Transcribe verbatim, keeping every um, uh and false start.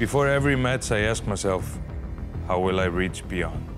Before every match, I ask myself, how will I reach beyond?